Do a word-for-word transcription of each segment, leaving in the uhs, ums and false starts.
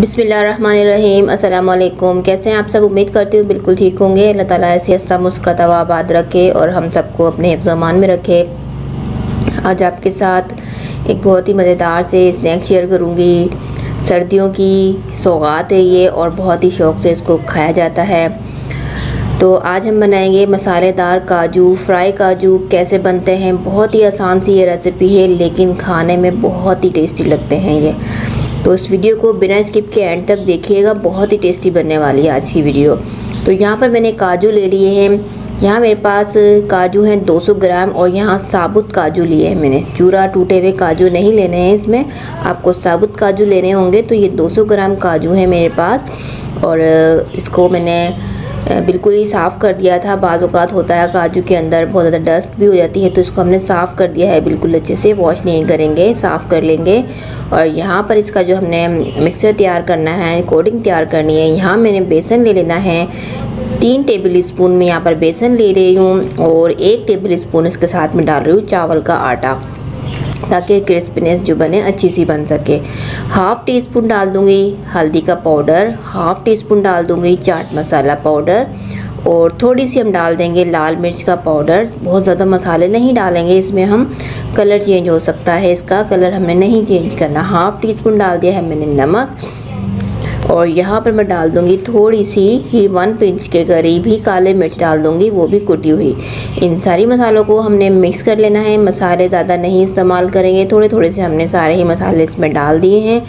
बिस्मिल्लाहिर्रहमानिर्रहीम। अस्सलामुअलैकुम। कैसे हैं आप सब? उम्मीद करती हूँ बिल्कुल ठीक होंगे। अल्लाह ताला ऐसे हंसता मुस्कुराता हुआ आबाद रखे और हम सबको अपने हिफ्ज़-ओ-मान में रखे। आज आपके साथ एक बहुत ही मज़ेदार से स्नैक शेयर करूँगी। सर्दियों की सौगात है ये और बहुत ही शौक़ से इसको खाया जाता है। तो आज हम बनाएंगे मसालेदार काजू, फ्राई काजू। कैसे बनते हैं? बहुत ही आसान सी ये रेसिपी है, लेकिन खाने में बहुत ही टेस्टी लगते हैं ये। तो इस वीडियो को बिना स्किप के एंड तक देखिएगा, बहुत ही टेस्टी बनने वाली है आज की वीडियो। तो यहाँ पर मैंने काजू ले लिए हैं। यहाँ मेरे पास काजू हैं दो सौ ग्राम और यहाँ साबुत काजू लिए हैं मैंने। चूरा टूटे हुए काजू नहीं लेने हैं, इसमें आपको साबुत काजू लेने होंगे। तो ये दो सौ ग्राम काजू हैं मेरे पास और इसको मैंने बिल्कुल ही साफ़ कर दिया था। बाज़ औक़ात होता है काजू के अंदर बहुत ज़्यादा डस्ट भी हो जाती है, तो इसको हमने साफ़ कर दिया है बिल्कुल अच्छे से। वॉश नहीं करेंगे, साफ़ कर लेंगे। और यहाँ पर इसका जो हमने मिक्सचर तैयार करना है, कोटिंग तैयार करनी है, यहाँ मैंने बेसन ले लेना है। तीन टेबल स्पून में यहाँ पर बेसन ले रही हूँ और एक टेबल स्पून इसके साथ में डाल रही हूँ चावल का आटा, ताकि क्रिस्पीनेस जो बने अच्छी सी बन सके। हाफ़ टी स्पून डाल दूँगी हल्दी का पाउडर, हाफ़ टी स्पून डाल दूँगी चाट मसाला पाउडर और थोड़ी सी हम डाल देंगे लाल मिर्च का पाउडर। बहुत ज़्यादा मसाले नहीं डालेंगे इसमें, हम कलर चेंज हो सकता है इसका, कलर हमने नहीं चेंज करना। हाफ़ टी स्पून डाल दिया है मैंने नमक और यहाँ पर मैं डाल दूँगी थोड़ी सी ही वन पिंच के करीब ही काले मिर्च डाल दूँगी, वो भी कुटी हुई। इन सारी मसालों को हमने मिक्स कर लेना है। मसाले ज़्यादा नहीं इस्तेमाल करेंगे, थोड़े थोड़े से हमने सारे ही मसाले इसमें डाल दिए हैं।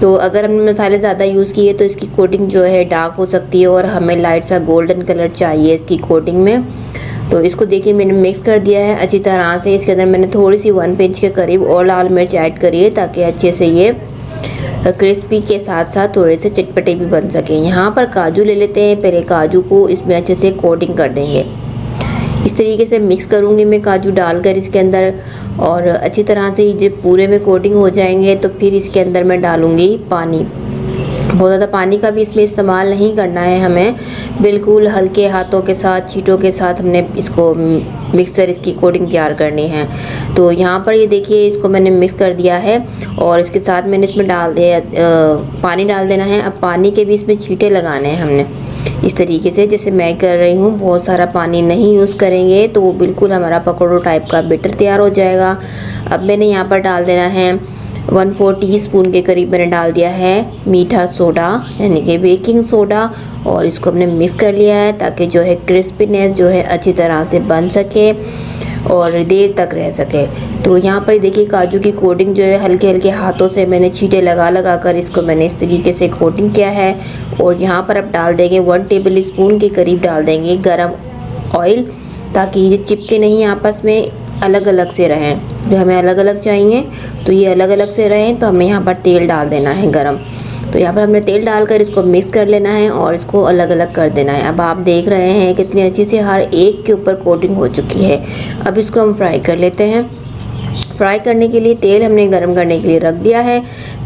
तो अगर हमने मसाले ज़्यादा यूज़ किए तो इसकी कोटिंग जो है डार्क हो सकती है और हमें लाइट सा गोल्डन कलर चाहिए इसकी कोटिंग में। तो इसको देखिए मैंने मिक्स कर दिया है अच्छी तरह से। इसके अंदर मैंने थोड़ी सी वन पिंच के करीब और लाल मिर्च ऐड करी है, ताकि अच्छे से ये क्रिस्पी के साथ साथ थोड़े से चटपटे भी बन सकें। यहाँ पर काजू ले लेते हैं, पहले काजू को इसमें अच्छे से कोटिंग कर देंगे। इस तरीके से मिक्स करूँगी मैं काजू डालकर इसके अंदर, और अच्छी तरह से जब पूरे में कोटिंग हो जाएंगे तो फिर इसके अंदर मैं डालूँगी पानी। बहुत ज़्यादा पानी का भी इसमें इस्तेमाल नहीं करना है हमें, बिल्कुल हल्के हाथों के साथ, छींटों के साथ हमने इसको मिक्सर इसकी कोटिंग तैयार करनी है। तो यहाँ पर ये देखिए इसको मैंने मिक्स कर दिया है और इसके साथ मैंने इसमें डाल दिया पानी डाल देना है। अब पानी के भी इसमें छींटे लगाने हैं हमने इस तरीके से, जैसे मैं कर रही हूँ। बहुत सारा पानी नहीं यूज़ करेंगे तो वो बिल्कुल हमारा पकौड़ा टाइप का बैटर तैयार हो जाएगा। अब मैंने यहाँ पर डाल देना है वन फोर टी स्पून के करीब मैंने डाल दिया है मीठा सोडा, यानी कि बेकिंग सोडा, और इसको हमने मिक्स कर लिया है ताकि जो है क्रिस्पीनेस जो है अच्छी तरह से बन सके और देर तक रह सके। तो यहाँ पर देखिए काजू की कोटिंग जो है हल्के हल्के हाथों से मैंने छींटे लगा लगा कर इसको मैंने इस तरीके से कोटिंग किया है। और यहाँ पर अब डाल देंगे वन टेबल स्पून के करीब डाल देंगे गरम ऑयल, ताकि ये चिपके नहीं आपस में, अलग अलग से रहें। जो हमें अलग अलग चाहिए तो ये अलग अलग से रहें। तो हमें यहाँ पर तेल डाल देना है गरम। तो यहाँ पर हमने तेल डालकर इसको मिक्स कर लेना है और इसको अलग अलग कर देना है। अब आप देख रहे हैं कितनी अच्छी से हर एक के ऊपर कोटिंग हो चुकी है। अब इसको हम फ्राई कर लेते हैं। फ्राई करने के लिए तेल हमने गर्म करने के लिए रख दिया है।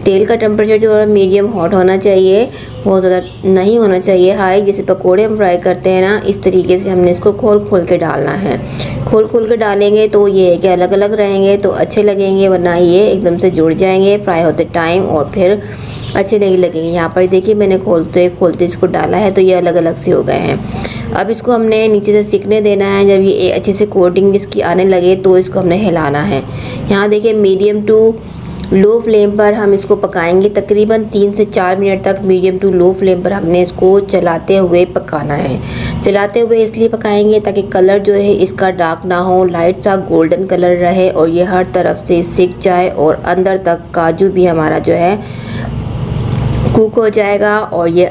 तेल का टेम्परेचर जो है मीडियम हॉट होना चाहिए, बहुत ज़्यादा नहीं होना चाहिए हाई। जैसे पकोड़े हम फ्राई करते हैं ना, इस तरीके से हमने इसको खोल खोल के डालना है। खोल खोल के डालेंगे तो ये है कि अलग अलग रहेंगे तो अच्छे लगेंगे, वरना ये एकदम से जुड़ जाएंगे फ्राई होते टाइम और फिर अच्छे नहीं लगेंगे। यहाँ पर देखिए मैंने खोलते खोलते इसको डाला है तो ये अलग अलग से हो गए हैं। अब इसको हमने नीचे से सिकने देना है। जब ये अच्छे से कोटिंग इसकी आने लगे तो इसको हमने हिलाना है। यहाँ देखिए मीडियम टू लो फ्लेम पर हम इसको पकाएंगे, तकरीबन तीन से चार मिनट तक मीडियम टू लो फ्लेम पर हमने इसको चलाते हुए पकाना है। चलाते हुए इसलिए पकाएंगे ताकि कलर जो है इसका डार्क ना हो, लाइट सा गोल्डन कलर रहे और ये हर तरफ से सिक जाए और अंदर तक काजू भी हमारा जो है कुक हो जाएगा और ये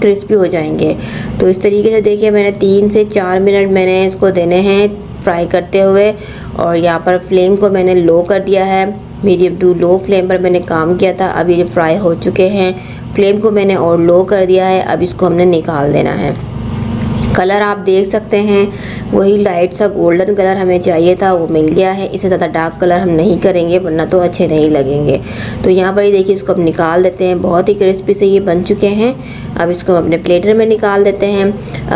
क्रिस्पी हो जाएंगे। तो इस तरीके से देखिए मैंने तीन से चार मिनट मैंने इसको देने हैं फ्राई करते हुए। और यहाँ पर फ्लेम को मैंने लो कर दिया है, मीडियम टू लो फ्लेम पर मैंने काम किया था। अब ये फ्राई हो चुके हैं, फ्लेम को मैंने और लो कर दिया है। अब इसको हमने निकाल देना है। कलर आप देख सकते हैं वही लाइट सा गोल्डन कलर हमें चाहिए था, वो मिल गया है। इससे ज़्यादा डार्क कलर हम नहीं करेंगे वरना तो अच्छे नहीं लगेंगे। तो यहाँ पर ये देखिए इसको हम निकाल देते हैं। बहुत ही क्रिस्पी से ये बन चुके हैं। अब इसको हम अपने प्लेटर में निकाल देते हैं।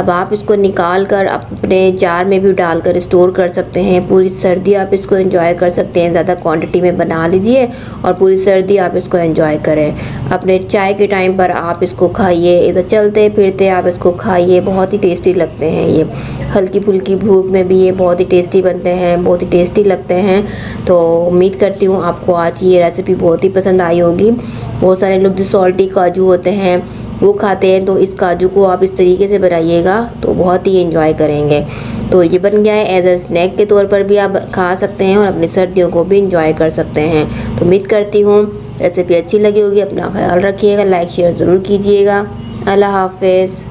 अब आप इसको निकाल कर अपने जार में भी डालकर स्टोर कर सकते हैं। पूरी सर्दी आप इसको एंजॉय कर सकते हैं। ज़्यादा क्वांटिटी में बना लीजिए और पूरी सर्दी आप इसको एंजॉय करें। अपने चाय के टाइम पर आप इसको खाइए, इधर चलते फिरते आप इसको खाइए। बहुत ही टेस्टी लगते हैं ये, हल्की फुल्की भूख में भी ये बहुत ही टेस्टी बनते हैं, बहुत ही टेस्टी लगते हैं। तो उम्मीद करती हूँ आपको आज ये रेसिपी बहुत ही पसंद आई होगी। बहुत सारे लोग जो सॉल्टी काजू होते हैं वो खाते हैं, तो इस काजू को आप इस तरीके से बनाइएगा तो बहुत ही एंजॉय करेंगे। तो ये बन गया है, एज ए स्नैक के तौर पर भी आप खा सकते हैं और अपनी सर्दियों को भी एंजॉय कर सकते हैं। तो उम्मीद करती हूँ रेसिपी अच्छी लगी होगी। अपना ख्याल रखिएगा, लाइक शेयर ज़रूर कीजिएगा। अल्लाह हाफिज़।